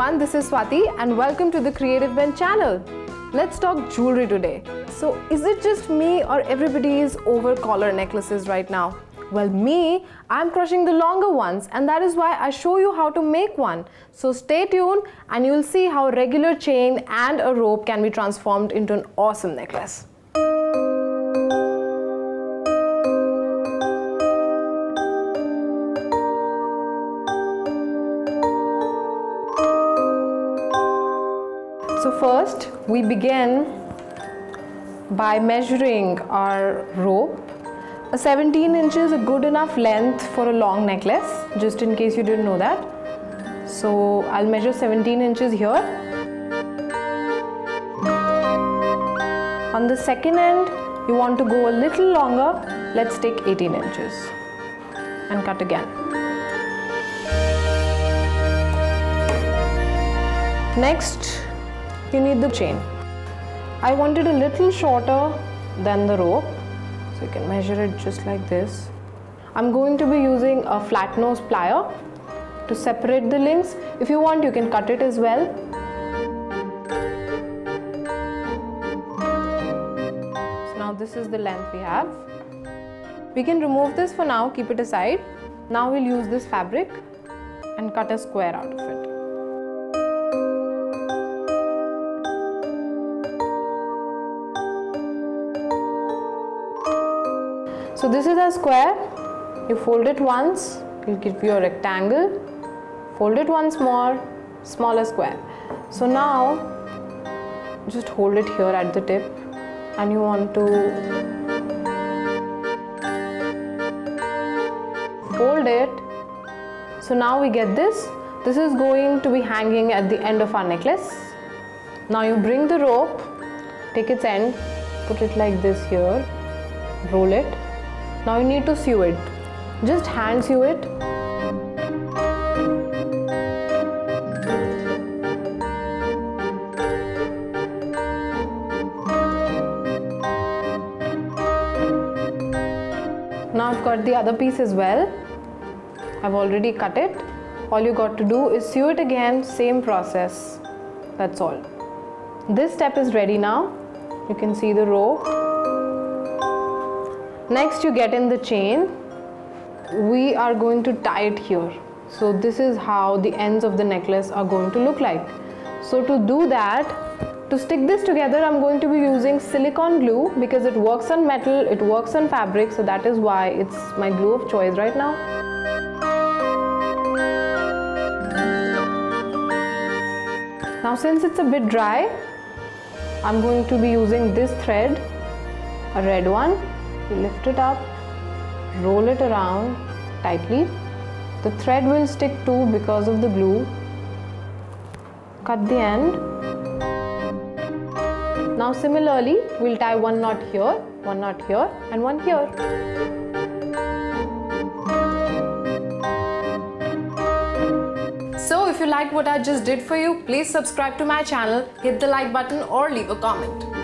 everyone, this is Swati and welcome to the Creative Bent channel. Let's talk jewelry today. So is it just me or everybody is over collar necklaces right now? Well me, I'm crushing the longer ones and that is why I show you how to make one. So stay tuned and you'll see how a regular chain and a rope can be transformed into an awesome necklace. So first, we begin by measuring our rope. A 17 inches is a good enough length for a long necklace, just in case you didn't know that. So I'll measure 17 inches here. On the second end, you want to go a little longer. Let's take 18 inches and cut again. Next, you need the chain. I want it a little shorter than the rope, so you can measure it just like this. I'm going to be using a flat nose plier to separate the links. If you want, you can cut it as well. So now this is the length we have. We can remove this for now, keep it aside. Now we'll use this fabric and cut a square out of it. So this is a square, you fold it once, it will give you a rectangle, fold it once more, smaller square. So now, just hold it here at the tip and you want to fold it. So now we get this. This is going to be hanging at the end of our necklace. Now you bring the rope, take its end, put it like this here, roll it. Now you need to sew it. Just hand sew it. Now I've got the other piece as well. I've already cut it. All you got to do is sew it again, same process. That's all. This step is ready now. You can see the rope. Next you get in the chain. We are going to tie it here. So this is how the ends of the necklace are going to look like. So to do that, to stick this together, I'm going to be using silicone glue because it works on metal, it works on fabric, so that is why it's my glue of choice right now. Now since it's a bit dry, I'm going to be using this thread, a red one. You lift it up, roll it around tightly. The thread will stick too because of the glue. Cut the end. Now similarly, we'll tie one knot here and one here. So if you like what I just did for you, please subscribe to my channel, hit the like button or leave a comment.